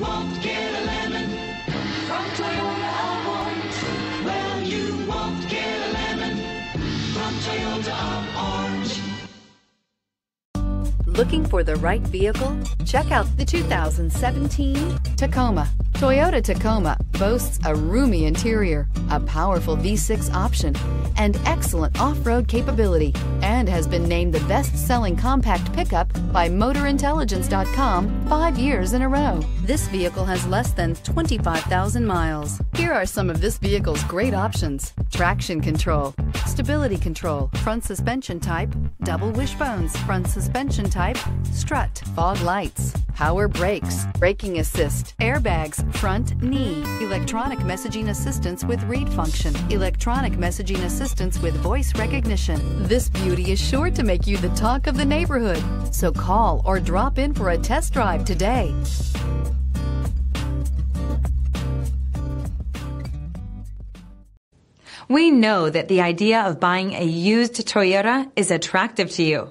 won't get a lemon from Toyota of Orange. Well, you won't get a lemon from Toyota of Orange. Looking for the right vehicle? Check out the 2017 Tacoma. Toyota Tacoma boasts a roomy interior, a powerful V6 option, and excellent off-road capability, and has been named the best-selling compact pickup by MotorIntelligence.com 5 years in a row. This vehicle has less than 25,000 miles. Here are some of this vehicle's great options: traction control, stability control, front suspension type, double wishbones, front suspension type, strut, fog lights, power brakes, braking assist, airbags, front knee, electronic messaging assistance with read function, electronic messaging assistance with voice recognition. This beauty is sure to make you the talk of the neighborhood, so call or drop in for a test drive today. We know that the idea of buying a used Toyota is attractive to you.